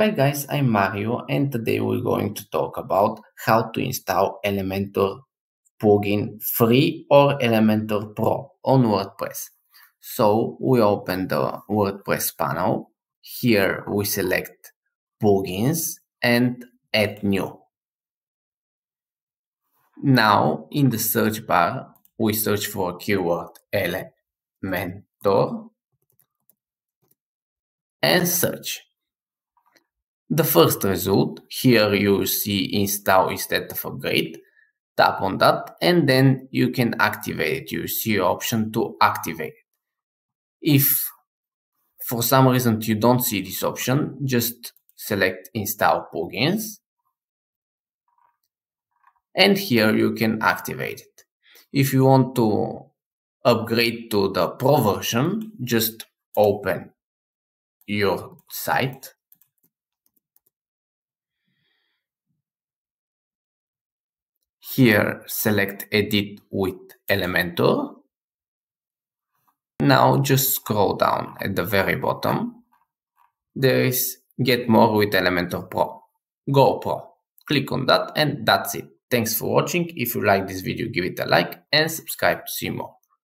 Hi guys, I'm Mario and today we're going to talk about how to install Elementor plugin free or Elementor Pro on WordPress. So we open the WordPress panel. Here we select plugins and add new. Now in the search bar, we search for keyword Elementor and search. The first result, here you see install instead of upgrade, tap on that and then you can activate it. You see option to activate it. If for some reason you don't see this option, just select install plugins and here you can activate it. If you want to upgrade to the pro version, just open your site. Here, select Edit with Elementor. Now just scroll down at the very bottom. There is Get More with Elementor Pro. Go Pro. Click on that and that's it. Thanks for watching. If you like this video, give it a like and subscribe to see more.